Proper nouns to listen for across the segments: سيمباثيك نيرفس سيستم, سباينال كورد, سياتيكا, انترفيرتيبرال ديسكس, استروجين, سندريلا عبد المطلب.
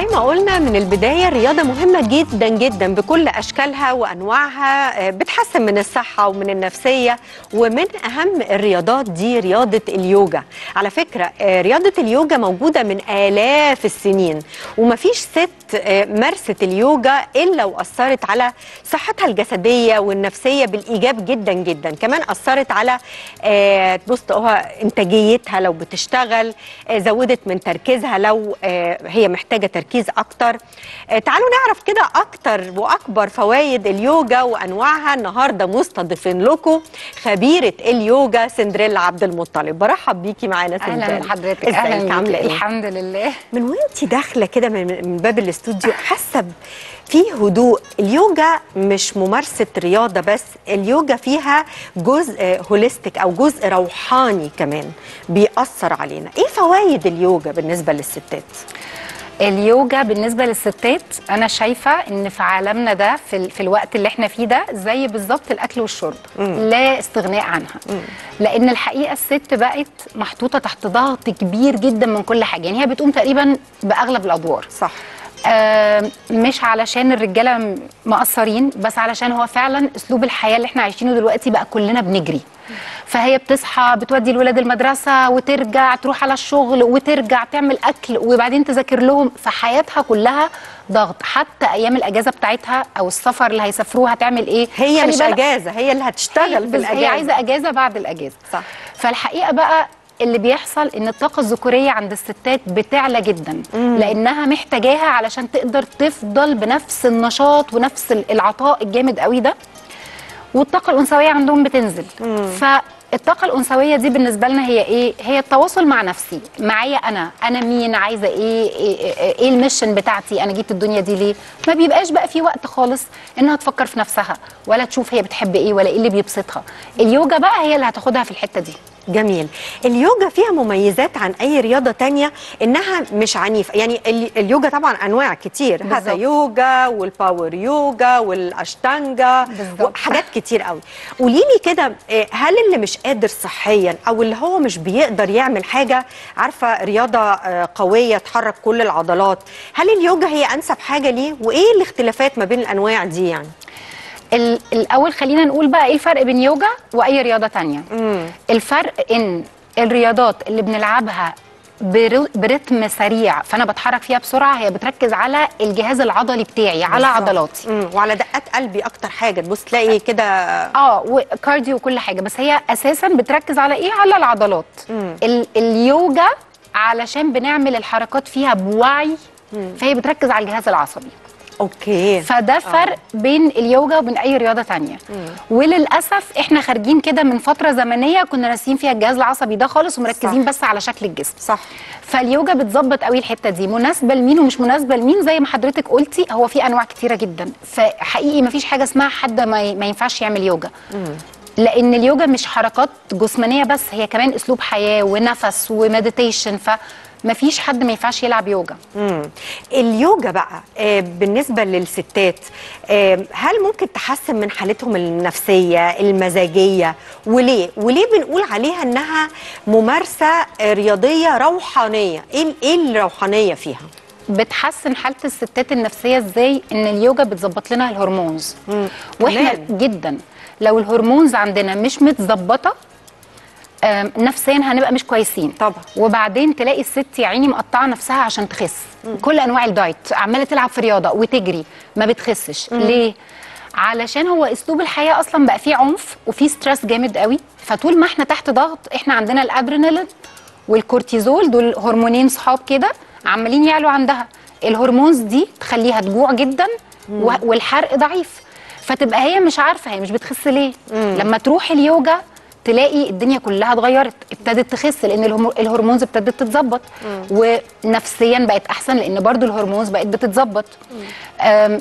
زي ما قلنا من البداية الرياضة مهمة جدا جدا بكل أشكالها وأنواعها، بتحسن من الصحة ومن النفسية، ومن أهم الرياضات دي رياضة اليوجا. على فكرة رياضة اليوجا موجودة من آلاف السنين، ومفيش ست مارست اليوجا إلا وأثرت على صحتها الجسدية والنفسية بالإيجاب جدا جدا. كمان أثرت على بص إنتاجيتها لو بتشتغل، زودت من تركيزها لو هي محتاجة تركيز أكتر. تعالوا نعرف كده أكتر وأكبر فوائد اليوجا وأنواعها. النهاردة مستضيفين لكم خبيرة اليوجا سندريلا عبد المطلب. برحب بيكي معانا سندريلا. أهلا بحضرتك. أهلا عاملة إيه؟ الحمد لله. من وانتي داخلة كده من باب الاستوديو حاسة في هدوء. اليوجا مش ممارسة رياضة بس، اليوجا فيها جزء هوليستيك أو جزء روحاني كمان بيأثر علينا. إيه فوائد اليوجا بالنسبة للستات؟ اليوجا بالنسبة للستات أنا شايفة إن في عالمنا ده في الوقت اللي احنا فيه ده زي بالظبط الأكل والشرب، لا استغناء عنها. لأن الحقيقة الست بقت محطوطة تحت ضغط كبير جدا من كل حاجة، يعني هي بتقوم تقريبا بأغلب الأدوار. صح. مش علشان الرجالة مقصرين، بس علشان هو فعلا أسلوب الحياة اللي احنا عايشينه دلوقتي بقى كلنا بنجري. فهي بتصحى بتودي الولاد المدرسة وترجع تروح على الشغل وترجع تعمل أكل وبعدين تذاكر لهم، فحياتها كلها ضغط. حتى أيام الأجازة بتاعتها أو السفر اللي هيسافروه هتعمل إيه؟ هي مش أجازة، هي اللي هتشتغل في الأجازة، هي عايزة أجازة بعد الأجازة. صح. فالحقيقة بقى اللي بيحصل ان الطاقه الذكوريه عند الستات بتعلى جدا، لانها محتاجاها علشان تقدر تفضل بنفس النشاط ونفس العطاء الجامد قوي ده، والطاقه الانثويه عندهم بتنزل. فالطاقه الانثويه دي بالنسبه لنا هي ايه؟ هي التواصل مع نفسي، معايا انا مين، عايزه ايه المشن بتاعتي، انا جيت الدنيا دي ليه. ما بيبقاش بقى في وقت خالص انها تفكر في نفسها ولا تشوف هي بتحب ايه ولا ايه اللي بيبسطها. اليوجا بقى هي اللي هتاخدها في الحته دي. جميل. اليوجا فيها مميزات عن اي رياضه تانية، انها مش عنيفه. يعني اليوجا طبعا انواع كتير، هذا يوجا والباور يوجا والاشتانجا وحاجات كتير قوي. قولي لي كده، هل اللي مش قادر صحيا او اللي هو مش بيقدر يعمل حاجه، عارفه رياضه قويه تحرك كل العضلات، هل اليوجا هي انسب حاجه ليه؟ وايه الاختلافات ما بين الانواع دي؟ يعني الأول خلينا نقول بقى إيه الفرق بين يوجا وأي رياضة تانية. الفرق إن الرياضات اللي بنلعبها برتم سريع، فأنا بتحرك فيها بسرعة، هي بتركز على الجهاز العضلي بتاعي، على عضلاتي وعلى دقات قلبي أكتر حاجة. تبص تلاقي كده وكارديو وكل حاجة، بس هي أساساً بتركز على إيه؟ على العضلات. اليوجا علشان بنعمل الحركات فيها بوعي، فهي بتركز على الجهاز العصبي. اوكي. فده فرق بين اليوجا وبين اي رياضه ثانيه. وللاسف احنا خارجين كده من فتره زمنيه كنا ناسيين فيها الجهاز العصبي ده خالص ومركزين بس على شكل الجسم. صح. فاليوجا بتظبط قوي الحته دي، مناسبه لمين ومش مناسبه لمين. زي ما حضرتك قلتي هو في انواع كتيره جدا، فحقيقي مفيش حاجه اسمها حد ما ينفعش يعمل يوجا. لان اليوجا مش حركات جسمانيه بس، هي كمان اسلوب حياه ونفس ومديتيشن، مفيش حد ما ينفعش يلعب يوجا. اليوجا بقى بالنسبة للستات، هل ممكن تحسن من حالتهم النفسية المزاجية؟ وليه بنقول عليها انها ممارسة رياضية روحانية؟ ايه الروحانية فيها؟ بتحسن حالة الستات النفسية ازاي؟ ان اليوجا بتظبط لنا الهرمونز. واحنا جدا لو الهرمونز عندنا مش متظبطة نفسيا هنبقى مش كويسين طبعا. وبعدين تلاقي الست يا عيني مقطعه نفسها عشان تخس، كل انواع الدايت، عماله تلعب في رياضه وتجري ما بتخسش. ليه؟ علشان هو اسلوب الحياه اصلا بقى فيه عنف وفيه ستريس جامد قوي. فطول ما احنا تحت ضغط، احنا عندنا الادرينالين والكورتيزول، دول هرمونين صحاب كده عمالين يعلوا عندها. الهرمونز دي تخليها تجوع جدا والحرق ضعيف، فتبقى هي مش عارفه هي مش بتخس ليه. لما تروح اليوجا تلاقي الدنيا كلها اتغيرت، ابتدت تخس لان الهرمونز ابتدت تتظبط، ونفسيا بقت احسن لان برضو الهرمونز بقت بتتظبط.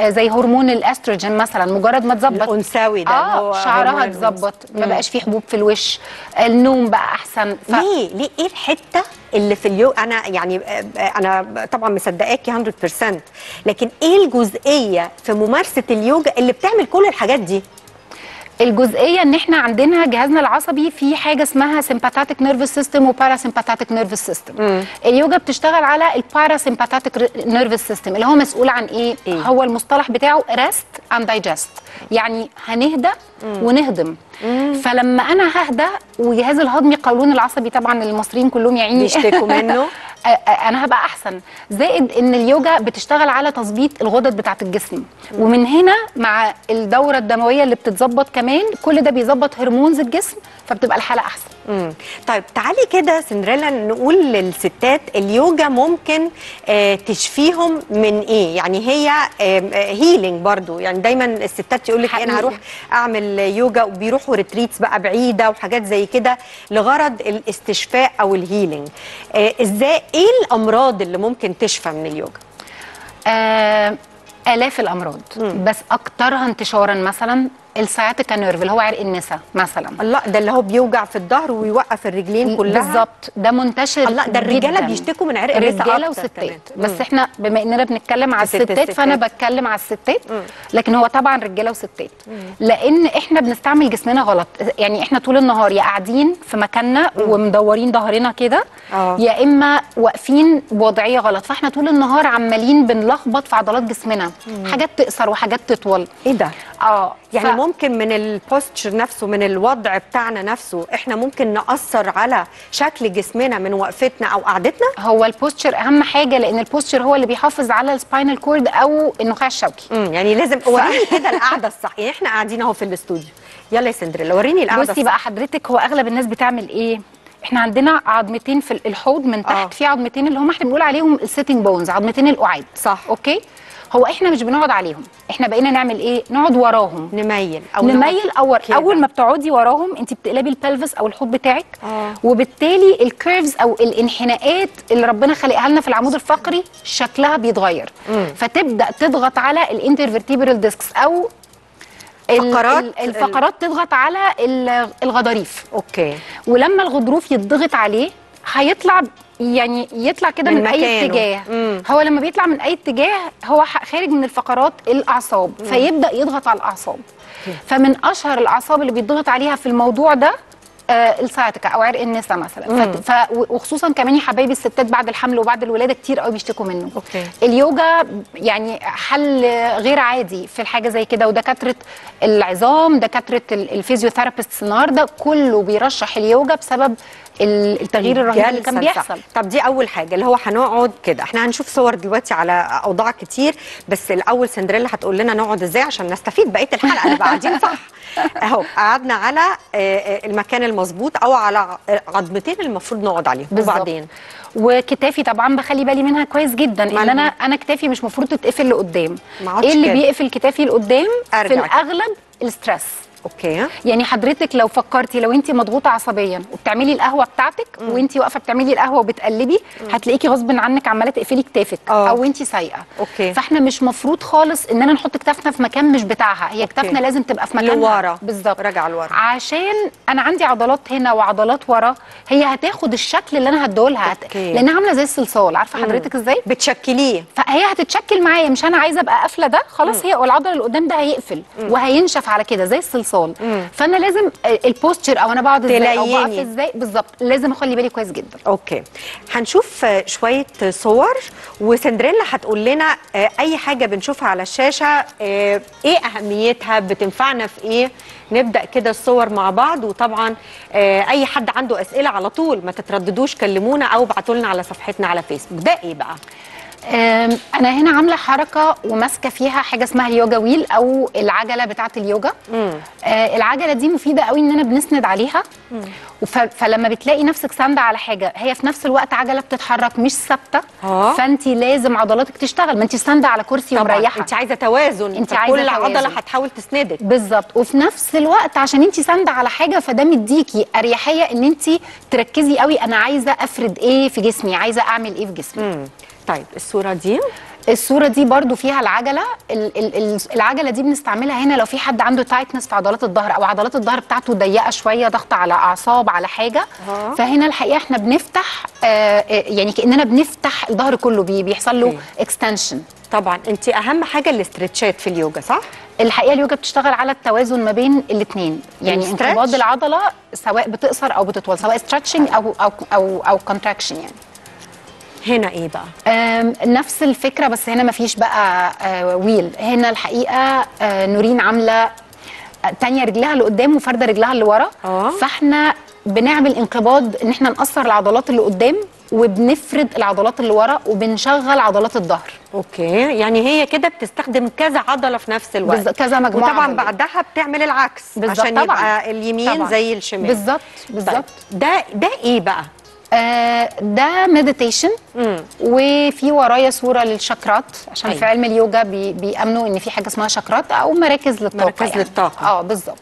زي هرمون الاستروجين مثلا، مجرد ما اتظبط الانثوي ده هو شعرها اتظبط، ما بقاش فيه حبوب في الوش، النوم بقى احسن. ليه ايه الحته اللي في اليوم؟ انا يعني انا طبعا مصدقاكي 100%، لكن ايه الجزئيه في ممارسه اليوجا اللي بتعمل كل الحاجات دي؟ الجزئيه ان احنا عندنا جهازنا العصبي في حاجه اسمها سيمباثيك نيرفس سيستم وباراسيمباثيك نيرفس سيستم. اليوجا بتشتغل على الباراسيمباثيك نيرفس سيستم اللي هو مسؤول عن إيه؟ هو المصطلح بتاعه ريست اند دايجست، يعني هنهدى ونهضم. فلما انا ههدى وجهاز الهضمي القولون العصبي طبعا المصريين كلهم يا عيني بيشتكوا منه انا هبقى احسن، زائد ان اليوجا بتشتغل على تظبيط الغدد بتاعه الجسم، ومن هنا مع الدوره الدمويه اللي بتتظبط كمان كل ده بيظبط هرمونز الجسم فبتبقى الحاله احسن. طيب تعالي كده سندريلا نقول للستات اليوجا ممكن تشفيهم من ايه؟ يعني هي هيلينج برضو، يعني دايما الستات يقول لك انا هروح اعمل يوجا وبيروحوا ريتريتس بقى بعيده وحاجات زي كده لغرض الاستشفاء او الهيلينج. ازاي ايه الامراض اللي ممكن تشفى من اليوجا؟ آلاف الامراض بس اكترها انتشارا مثلا السياتيكا نيرف اللي هو عرق النسا مثلا. الله، ده اللي هو بيوجع في الظهر ويوقف الرجلين كلها. بالظبط، ده منتشر. الله، ده الرجاله بيشتكوا من عرق النسا، رجاله وستات بس احنا بما اننا بنتكلم على الستات فانا بتكلم على الستات، لكن هو طبعا رجاله وستات لان احنا بنستعمل جسمنا غلط. يعني احنا طول النهار يا قاعدين في مكاننا ومدورين ظهرنا كده، يا اما واقفين بوضعيه غلط، فاحنا طول النهار عمالين بنلخبط في عضلات جسمنا، حاجات تقصر وحاجات تطول. ايه ده؟ يعني ممكن من البوستشر نفسه، من الوضع بتاعنا نفسه، احنا ممكن نأثر على شكل جسمنا من وقفتنا او قعدتنا. هو البوستشر اهم حاجه لان البوستشر هو اللي بيحافظ على السباينال كورد او النخاع الشوكي. يعني لازم وريني كده القعده الصح. يعني احنا قاعدين اهو في الاستوديو، يلا يا سندريلا وريني القعده الصح. بصي بقى حضرتك، هو اغلب الناس بتعمل ايه؟ احنا عندنا عظمتين في الحوض من تحت، في عظمتين اللي هم احنا بنقول عليهم السيتنج بونز، عظمتين القعاد. صح، اوكي. هو احنا مش بنقعد عليهم، احنا بقينا نعمل ايه؟ نقعد وراهم، نميل او نميل. اول ما بتقعدي وراهم انت بتقلبي البلفس او الحوض بتاعك، وبالتالي الكيرفز او الانحناءات اللي ربنا خلقها لنا في العمود الفقري شكلها بيتغير، فتبدا تضغط على الانترفيرتيبرال ديسكس او الفقرات تضغط على الغضاريف. اوكي، ولما الغضروف يتضغط عليه هيطلع، يعني يطلع كده من اي اتجاه. هو لما بيطلع من اي اتجاه هو خارج من الفقرات الاعصاب، فيبدا يضغط على الاعصاب. فمن اشهر الاعصاب اللي بيضغط عليها في الموضوع ده السياتيكا او عرق النسا مثلا. وخصوصا كمان يا حبايبي الستات بعد الحمل وبعد الولاده كتير قوي بيشتكوا منه. اليوجا يعني حل غير عادي في الحاجه زي كده، ودكاتره العظام، دكاتره الفيزيوثيرابيست النهارده كله بيرشح اليوجا بسبب التغيير الرهيب اللي كان بيحصل. طب دي اول حاجه اللي هو هنقعد كده، احنا هنشوف صور دلوقتي على اوضاع كتير، بس الاول سندريلا هتقول لنا نقعد ازاي عشان نستفيد بقيه الحلقه اللي قاعدين. صح، اهو قعدنا على المكان المظبوط او على عظمتين المفروض نقعد عليهم. وبعدين وكتافي طبعا بخلي بالي منها كويس جدا، ان انا كتافي مش المفروض تتقفل لقدام. ايه اللي بيقفل كتافي لقدام؟ في الاغلب الستريس. اوكي، يعني حضرتك لو فكرتي لو انت مضغوطه عصبيا وبتعملي القهوه بتاعتك وانت واقفه بتعملي القهوه وبتقلبي هتلاقيكي غصب عنك عماله تقفلي كتافك او انت سايقه. فاحنا مش مفروض خالص اننا نحط كتافنا في مكان مش بتاعها، هي كتافنا لازم تبقى في مكانها لورا. بالظبط، راجعه لورا، عشان انا عندي عضلات هنا وعضلات ورا، هي هتاخد الشكل اللي انا هديهولها لانها عامله زي الصلصال. عارفه حضرتك ازاي بتشكليه؟ فهي هتتشكل معايا، مش انا عايزه ابقى قافله ده خلاص، هي والعضله اللي قدام ده هيقفل وهينشف على كده زي الصلصال. فانا لازم البوستشر او انا بقعد ازاي او بقف ازاي بالظبط لازم اخلي بالي كويس جدا. اوكي، هنشوف شويه صور وسندريلا هتقول لنا اي حاجه بنشوفها على الشاشه ايه اهميتها، بتنفعنا في ايه. نبدا كده الصور مع بعض، وطبعا اي حد عنده اسئله على طول ما تترددوش، كلمونا او ابعتوا لنا على صفحتنا على فيسبوك. ده ايه بقى؟ أنا هنا عاملة حركة وماسكة فيها حاجة اسمها اليوجا ويل أو العجلة بتاعة اليوجا. العجلة دي مفيدة قوي إننا بنسند عليها، فلما بتلاقي نفسك ساندة على حاجة هي في نفس الوقت عجلة بتتحرك مش ثابتة، فأنت لازم عضلاتك تشتغل. ما أنت ساندة على كرسي ومريحة، أنت عايزة توازن، أنت عايزة كل عضلة هتحاول تسندك. بالظبط، وفي نفس الوقت عشان أنت ساندة على حاجة فده مديكي أريحية إن أنت تركزي قوي أنا عايزة أفرد إيه في جسمي، عايزة أعمل إيه في جسمي. طيب الصورة دي الصوره دي برضو فيها العجله، العجله دي بنستعملها هنا لو في حد عنده تايتنس في عضلات الظهر او عضلات الظهر بتاعته ضيقه شويه، ضغط على اعصاب على حاجه. فهنا الحقيقه احنا بنفتح يعني كاننا بنفتح الظهر كله، بيحصل له اكستنشن. طبعا انت اهم حاجه الاسترتشات في اليوجا صح؟ الحقيقه اليوجا بتشتغل على التوازن ما بين الاثنين، يعني انقباض العضله سواء بتقصر او بتطول، سواء ستريتشنج او او او او كونتراكشن. يعني هنا ايه بقى؟ نفس الفكره بس هنا مفيش بقى ويل. هنا الحقيقه نورين عامله تانية رجلها اللي قدام وفرده رجلها اللي ورا، فاحنا بنعمل انقباض ان احنا نقصر العضلات اللي قدام وبنفرد العضلات اللي ورا وبنشغل عضلات الظهر. اوكي، يعني هي كده بتستخدم كذا عضله في نفس الوقت، كذا مجموعه، وطبعا عضلة. بعدها بتعمل العكس عشان طبعاً. يبقى اليمين طبعاً. زي الشمال بالظبط. بالظبط. ده ايه بقى؟ ده مديتيشن، وفي ورايا صوره للشاكرات عشان في علم اليوجا بيأمنوا ان في حاجه اسمها شاكرات او مراكز للطاقه. مراكز يعني. للطاقه بالظبط.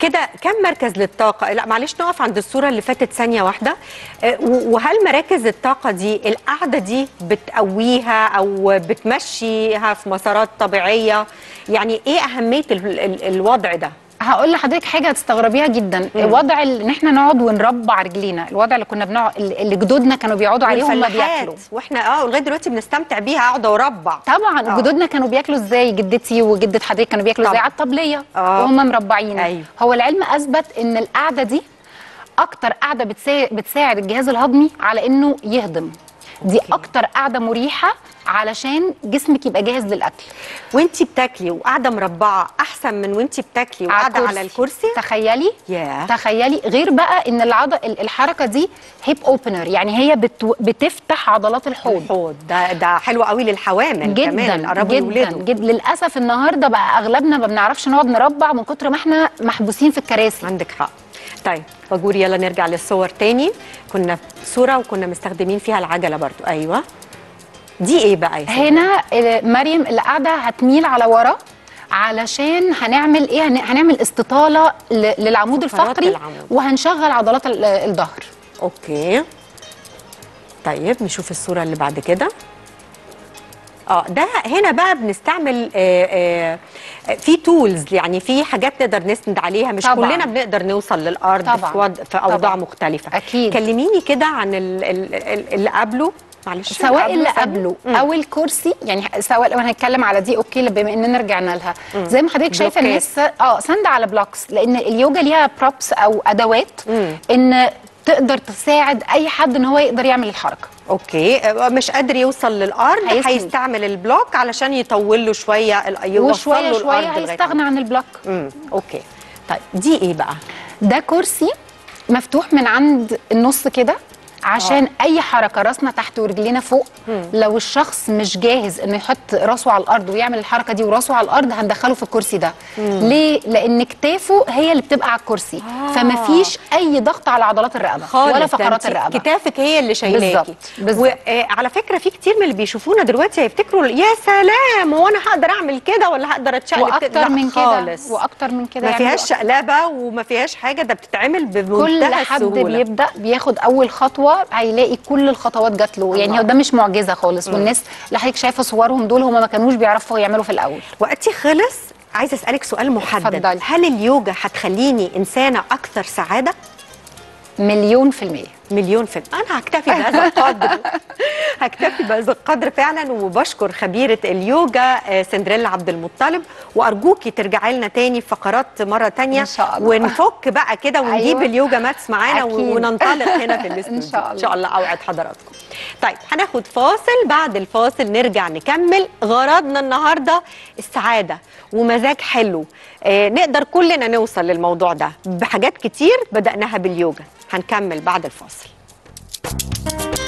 كده كم مركز للطاقه؟ لا معلش نقف عند الصوره اللي فاتت ثانيه واحده. وهل مراكز الطاقه دي القعده دي بتقويها او بتمشيها في مسارات طبيعيه؟ يعني ايه اهميه الوضع ده؟ هقول لحضرتك حاجه هتستغربيها جدا. وضع ان احنا نقعد ونربع رجلينا، الوضع اللي كنا بنقعد اللي جدودنا كانوا بيقعدوا عليه وهم بياكلوا، واحنا لغايه دلوقتي بنستمتع بيها، اقعد وربع. طبعا جدودنا كانوا بياكلوا ازاي؟ جدتي وجده حضرتك كانوا بياكلوا ازاي؟ على الطبليه وهم مربعين. هو العلم اثبت ان القعده دي اكتر قعده بتساعد الجهاز الهضمي على انه يهضم. دي اكتر قاعده مريحه علشان جسمك يبقى جاهز للاكل. وانتي بتاكلي وقاعده مربعه احسن من وانتي بتاكلي وقاعده على الكرسي؟ تخيلي. تخيلي. غير بقى ان الحركه دي هيب اوبنر، يعني هي بتفتح عضلات الحوض. ده حلو قوي للحوامل كمان، قربوا يولدوا. جدا للاسف النهارده بقى اغلبنا ما بنعرفش نقعد نربع من كتر ما احنا محبوسين في الكراسي. عندك حق. طيب باجور يلا نرجع للصور تاني. كنا صوره وكنا مستخدمين فيها العجله برضو. ايوه دي ايه بقى يا سيدي؟ هنا مريم اللي قاعده هتميل على ورا علشان هنعمل ايه؟ هنعمل استطاله للعمود الفقري وهنشغل عضلات الظهر. اوكي طيب نشوف الصوره اللي بعد كده. ده هنا بقى بنستعمل في تولز، يعني في حاجات نقدر نسند عليها، مش طبعًا. كلنا بنقدر نوصل للارض طبعًا. في اوضاع طبعًا. مختلفه اكيد. كلميني كده عن اللي قبله، معلش سواء اللي قبله او الكرسي، يعني سواء لو هنتكلم على دي. اوكي بما اننا رجعنا لها زي ما حضرتك شايفه الناس سند على بلوكس، لان اليوجا ليها بروبس او ادوات ان تقدر تساعد اي حد ان هو يقدر يعمل الحركه. اوكي مش قادر يوصل للارض هيستعمل البلوك علشان يطول له شويه، يوصل له الارض هيستغنى عن البلوك. اوكي طيب دي ايه بقى؟ ده كرسي مفتوح من عند النص كده عشان اي حركه، راسنا تحت ورجلينا فوق. لو الشخص مش جاهز انه يحط راسه على الارض ويعمل الحركه دي وراسه على الارض هندخله في الكرسي ده. ليه؟ لان كتافه هي اللي بتبقى على الكرسي، فمفيش اي ضغط على عضلات الرقبه ولا فقرات الرقبه، كتافك هي اللي شايلاكي. بالظبط. وعلى فكره في كتير من اللي بيشوفونا دلوقتي هيفتكروا يا سلام هو انا هقدر اعمل كده ولا هقدر اتشقلب واكتر من كده واكتر من كده، ما فيهاش شقلبه وما فيهاش حاجه، ده بتتعمل بمنتهى السهوله. كل حد بيبدا بياخد اول خطوه هيلاقي كل الخطوات جات له، يعني ده مش معجزه خالص. والناس اللي حضرتك شايفه صورهم دول هم ما كانوش بيعرفوا يعملوا في الاول. وقتي خلص، عايزه اسالك سؤال محدد. فضل. هل اليوجا هتخليني انسانه اكثر سعاده؟ 1000000%. 1000000%. انا هكتفي بهذا القدر. هكتفي بهذا القدر فعلا، وبشكر خبيره اليوجا سندريلا عبد المطلب، وارجوكي ترجعي لنا تاني في فقرات مره تانيه ان شاء الله، ونفك بقى كده ونجيب اليوجا ماتس معانا وننطلق هنا في الاستوديو. ان شاء الله. ان شاء الله اوعد حضراتكم. طيب هناخد فاصل، بعد الفاصل نرجع نكمل غرضنا النهارده السعاده ومزاج حلو. نقدر كلنا نوصل للموضوع ده بحاجات كتير بدأناها باليوجا. هنكمل بعد الفاصل.